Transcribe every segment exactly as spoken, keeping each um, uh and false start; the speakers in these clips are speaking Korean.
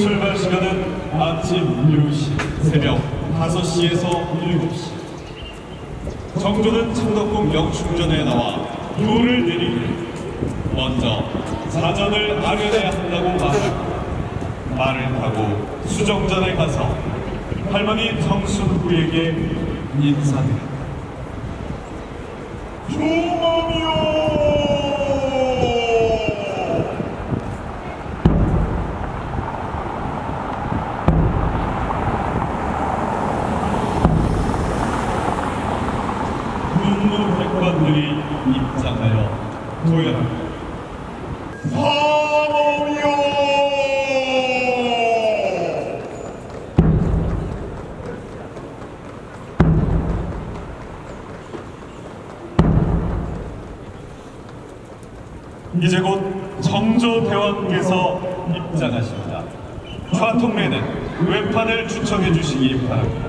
출발 시간은 아침 열 시, 새벽 다섯 시에서 일곱 시. 정조는 창덕궁 영충전에 나와 도를 내리기 먼저 사전을 알려야 한다고 말하고 말을 타고 수정전에 가서 할머니 정순부에게 인사드렸다. 조마미요! 백관들이 입장하여 도연합니다. 사모여! 이제 곧 정조대왕께서 입장하십니다. 좌통례는 외판을 추청해 주시기 바랍니다.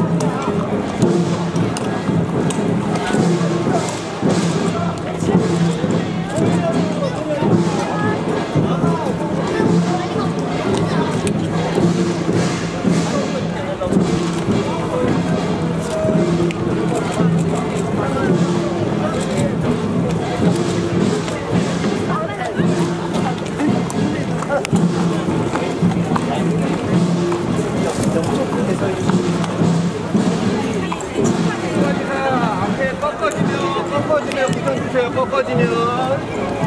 뛰면